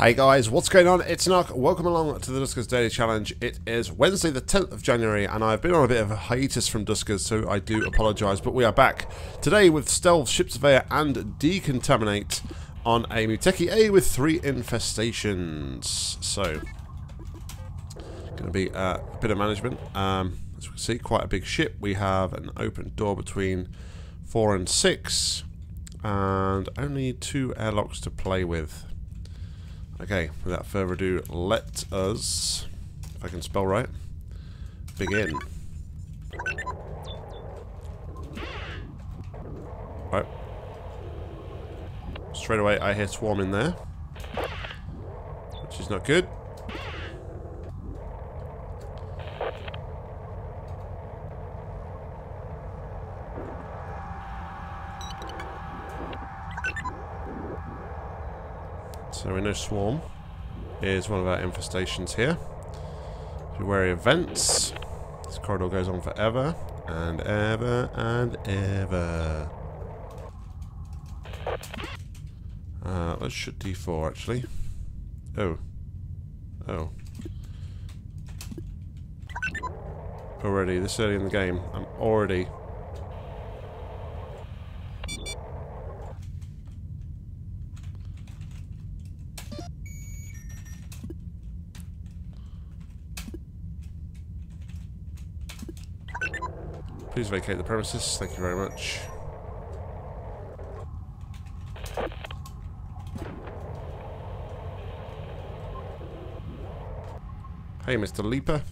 Hey guys, what's going on? It's Nock. Welcome along to the Duskers Daily Challenge. It is Wednesday the 10th of January and I've been on a bit of a hiatus from Duskers, so I do apologise, but we are back today with Stealth, Ship Surveyor and Decontaminate on a Muteki A with 3 infestations. So, going to be a bit of management. As you can see, quite a big ship. We have an open door between 4 and 6 and only 2 airlocks to play with. Okay, without further ado, let us, if I can spell right, begin. Right. Straight away, I hear swarm in there, which is not good. So we know swarm is one of our infestations here. Be wary of vents. This corridor goes on forever and ever and ever. Let's shoot D4 actually. Oh. Already this early in the game, I'm already. Please vacate the premises, thank you very much. Hey, Mr. Leaper.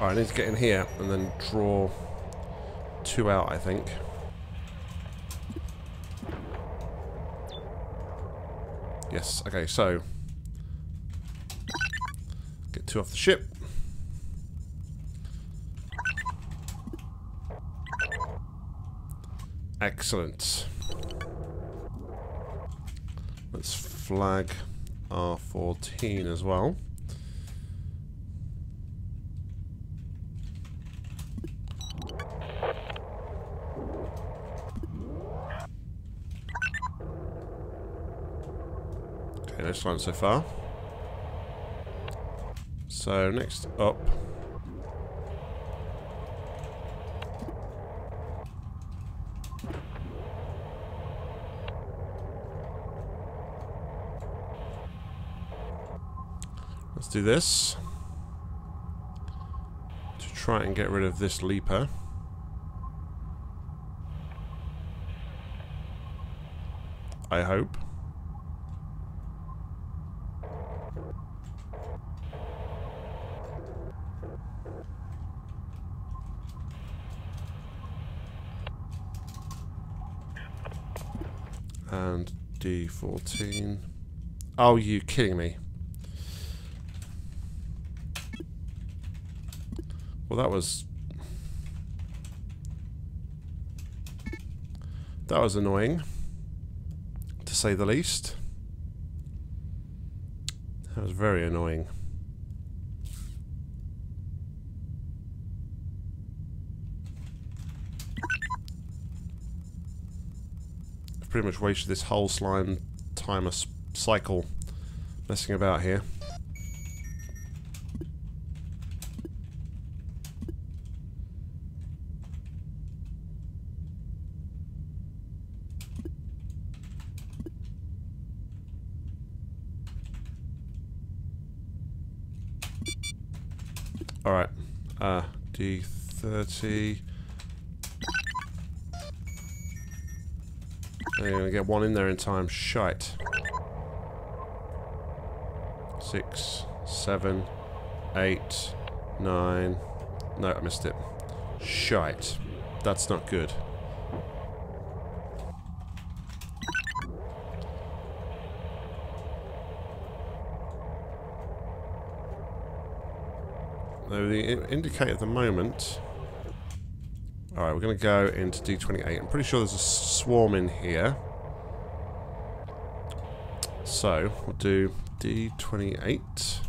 I need to get in here and then draw 2 out, I think. Yes, okay, so get 2 off the ship. Excellent. Let's flag R14 as well. No sign so far. So next up, let's do this to try and get rid of this leaper. I hope. And D14. Oh, you kidding me? Well, that was annoying, to say the least. That was very annoying. Pretty much wasted this whole slime timer cycle messing about here. All right, D30. I'm going to get 1 in there in time. Shite. 6, 7, 8, 9. No, I missed it. Shite. That's not good. Though the indicator at the moment. Alright, we're going to go into D28. I'm pretty sure there's a swarm in here. So, we'll do D28.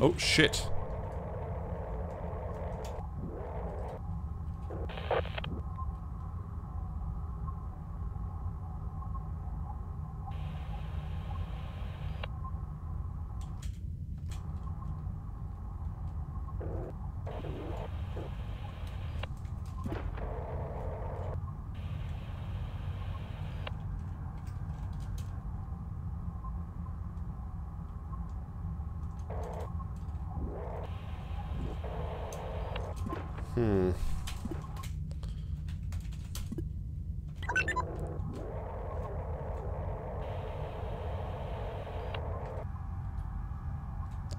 Oh, shit.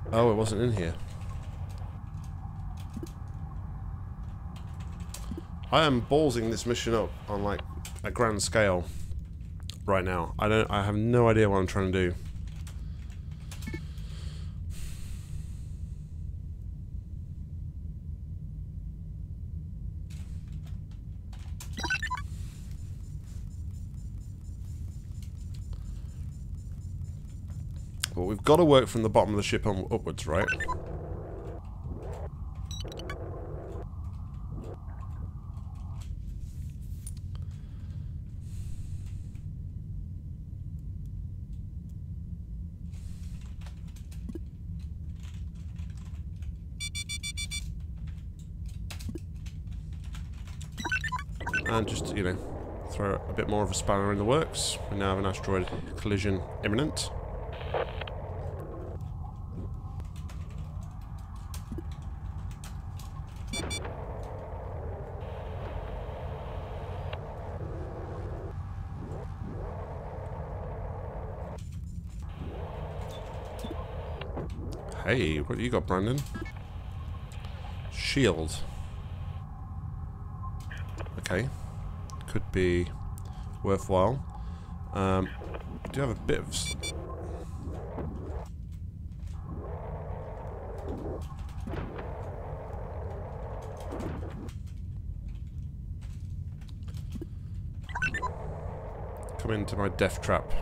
Oh, it wasn't in here. I am ballsing this mission up on like a grand scale right now. I have no idea what I'm trying to do. But we've got to work from the bottom of the ship on upwards, right? And just, you know, throw a bit more of a spanner in the works. We now have an asteroid collision imminent. Hey, what do you got, Brandon? Shield. Okay. Could be worthwhile. Do you have a bit of... Come into my death trap.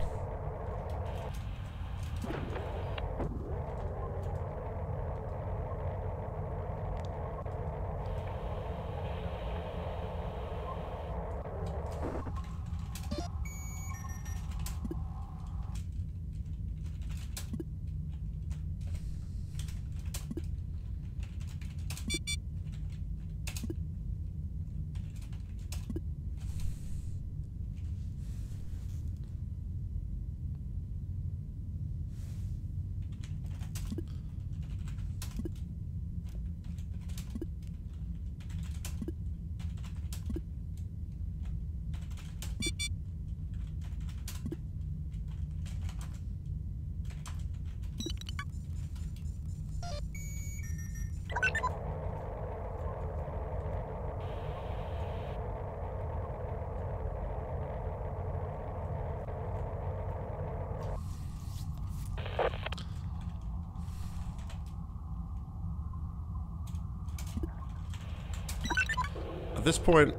At this point,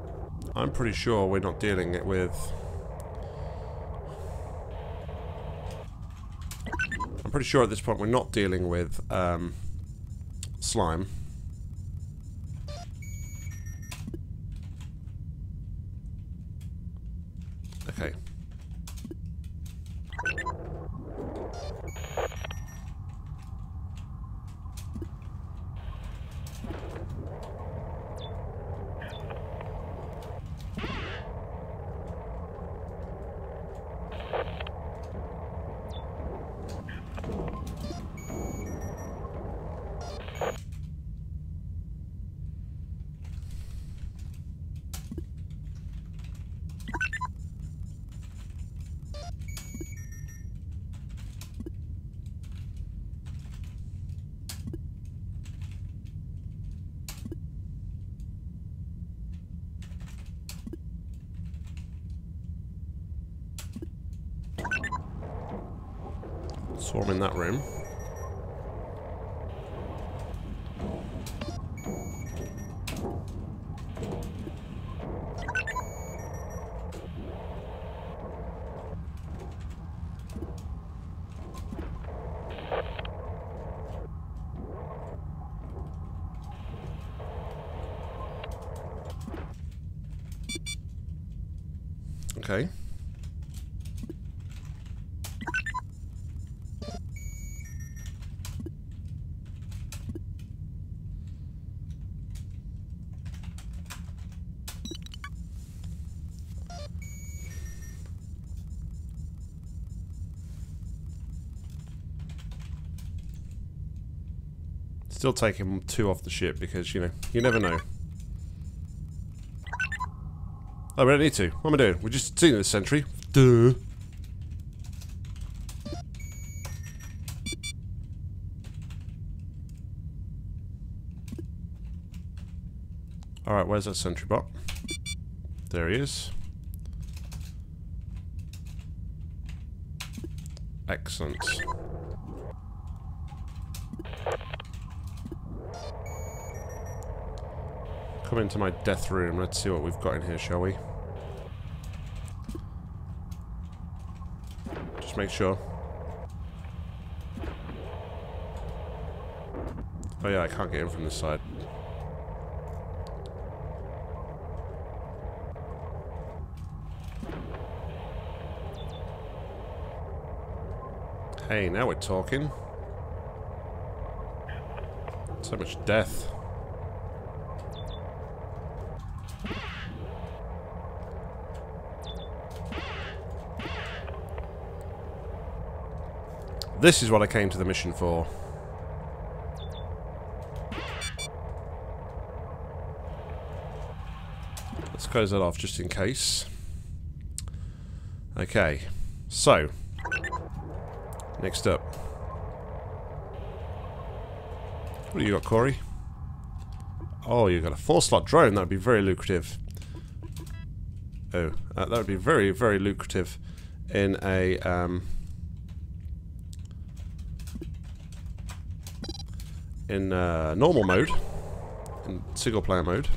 I'm pretty sure we're not dealing it with... I'm pretty sure at this point we're not dealing with slime. Okay. Swarm in that room. Okay. Still taking two off the ship because, you know, you never know. Oh, we don't need to. What am I doing? We're just seeing this sentry. Duh. Alright, where's that sentry bot? There he is. Excellent. Come into my death room. Let's see what we've got in here, shall we? Just make sure. Oh yeah, I can't get in from this side. Hey, now we're talking. So much death. This is what I came to the mission for. Let's close that off just in case. Okay, so next up. What do you got, Corey? Oh, you got a 4-slot drone. That would be very lucrative. Oh, that would be very, very lucrative in a in normal mode, in single player mode.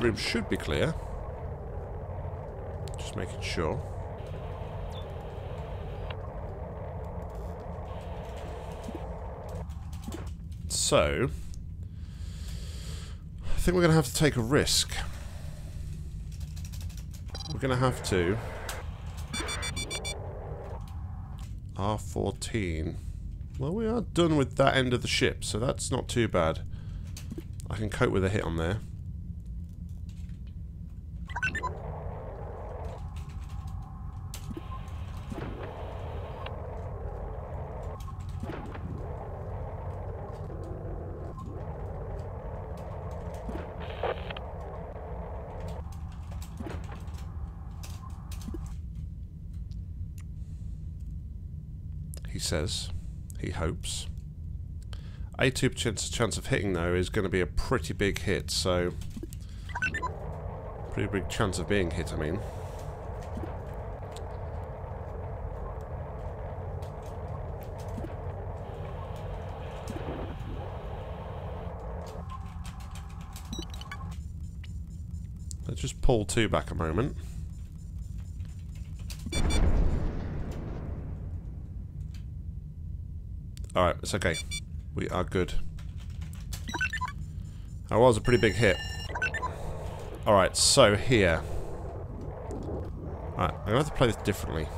Room should be clear. Just making sure. So, I think we're going to have to take a risk. We're going to have to R14. Well, we are done with that end of the ship, so that's not too bad. I can cope with a hit on there. Says he hopes. A 2% chance of hitting though is going to be a pretty big hit, so pretty big chance of being hit, I mean. Let's just pull two back a moment. Alright, it's okay. We are good. That was a pretty big hit. Alright, so here. Alright, I'm going to have to play this differently.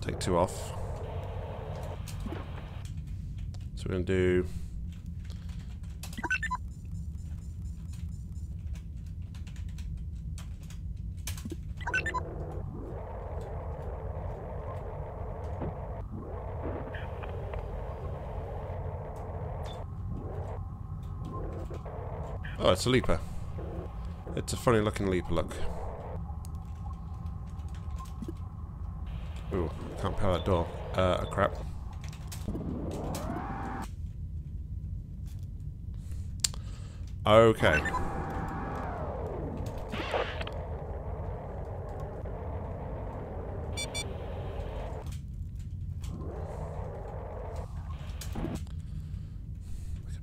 Take two off. So we're going to do... Oh, it's a leaper. It's a funny looking leaper, look. Ooh, can't power that door. Crap. Okay.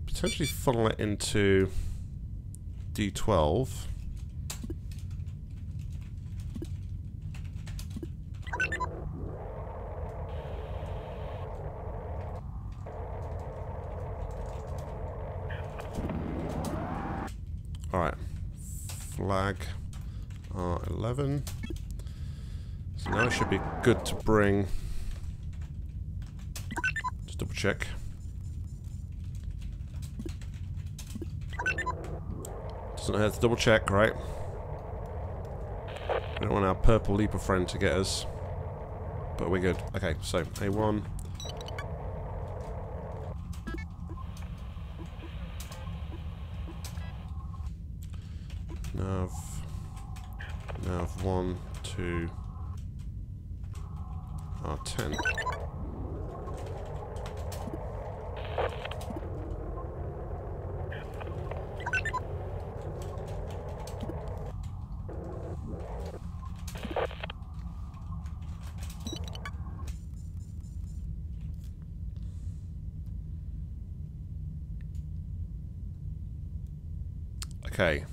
Potentially funnel it into D12. All right, flag R11. So now it should be good to bring. Just double check. Doesn't hurt to double check, right? We don't want our purple leaper friend to get us, but we're good. Okay, so A1. Nav. Nav 1, 2, R10. Okay.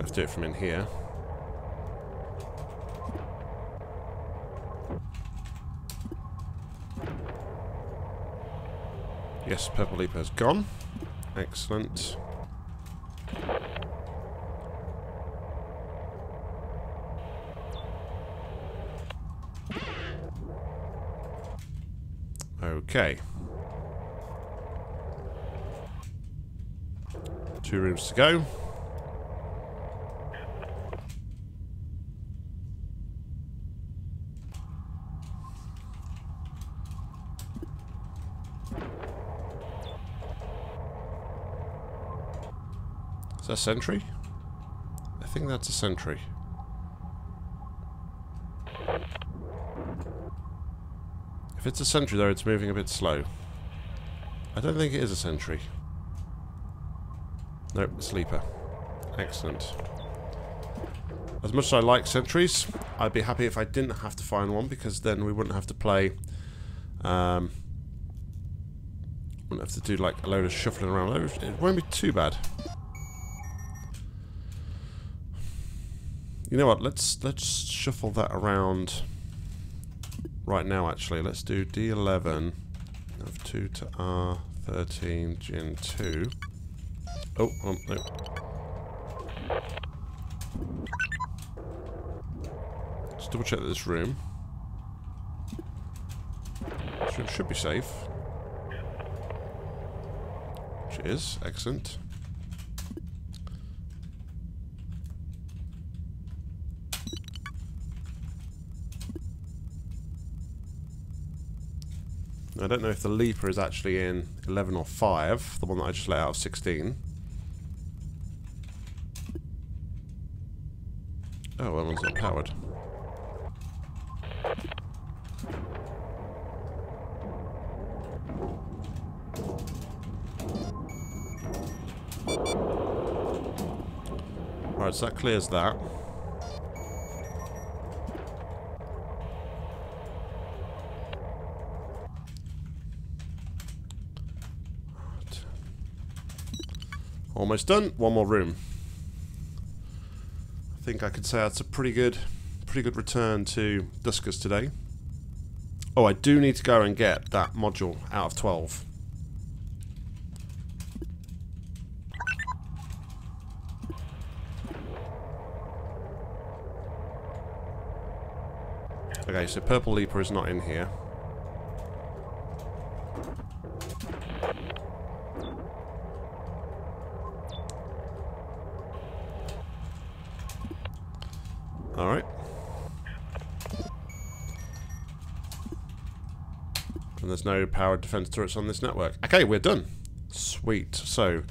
Let's do it from in here. Yes, purple leaper has gone. Excellent. Okay. 2 rooms to go. A sentry? I think that's a sentry. If it's a sentry though, it's moving a bit slow. I don't think it is a sentry. Nope, a sleeper. Excellent. As much as I like sentries, I'd be happy if I didn't have to find one, because then we wouldn't have to play... wouldn't have to do like a load of shuffling around. It won't be too bad. You know what, let's shuffle that around right now actually. Let's do D11 of 2 to R13 Gen 2. Oh, no. Let's double check this room. This room should be safe. Which it is, excellent. I don't know if the leaper is actually in 11 or 5, the one that I just let out of 16. Oh, that one's not powered. Alright, so that clears that. Almost done. One more room. I think I could say that's a pretty good return to Duskers today. Oh, I do need to go and get that module out of 12. Okay, so purple leaper is not in here. And there's no powered defense turrets on this network. Okay, we're done. Sweet. So,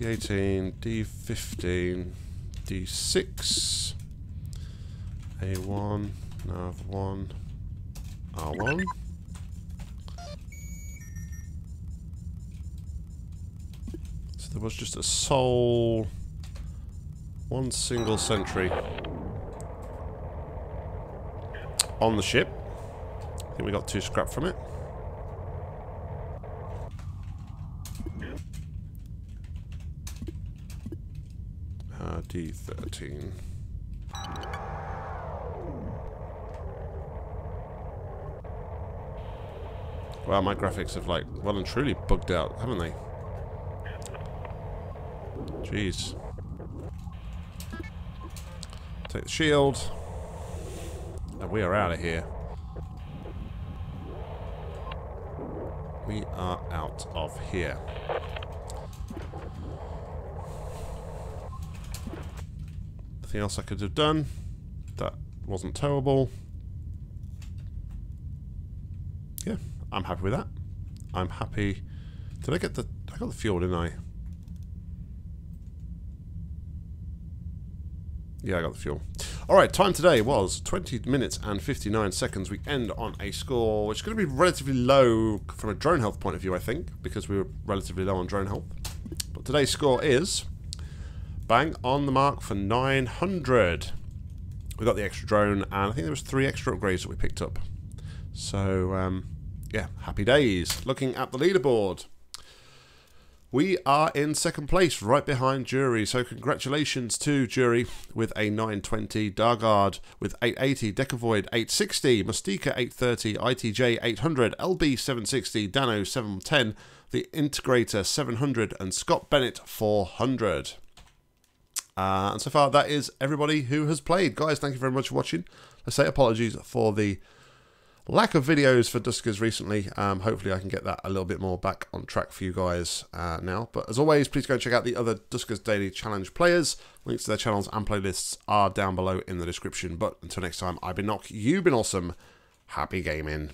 D18, D15, D6, A1, Nav1, R1. So there was just a sole... one single sentry on the ship. I think we got 2 scrap from it. D13. Wow, my graphics have like well and truly bugged out, haven't they? Jeez. Take the shield, and we are out of here. We are out of here. Nothing else I could have done. That wasn't terrible. Yeah, I'm happy with that. I'm happy. Did I get the... I got the fuel, didn't I? Yeah, I got the fuel. Alright, time today was 20 minutes and 59 seconds. We end on a score which is going to be relatively low from a drone health point of view, I think, because we were relatively low on drone health. But today's score is bang on the mark for 900. We got the extra drone, and I think there was 3 extra upgrades that we picked up. So, yeah, happy days. Looking at the leaderboard. We are in 2nd place, right behind Jury, so congratulations to Jury with a 920, Dargaard with 880, Decavoid 860, Mustika 830, ITJ 800, LB 760, Dano 710, the Integrator 700, and Scott Bennett 400. And so far, that is everybody who has played. Guys, thank you very much for watching. I say apologies for the lack of videos for Duskers recently. Hopefully I can get that a little bit more back on track for you guys now. But as always, please go and check out the other Duskers Daily Challenge players. Links to their channels and playlists are down below in the description. But until next time, I've been Nock, you've been awesome. Happy gaming.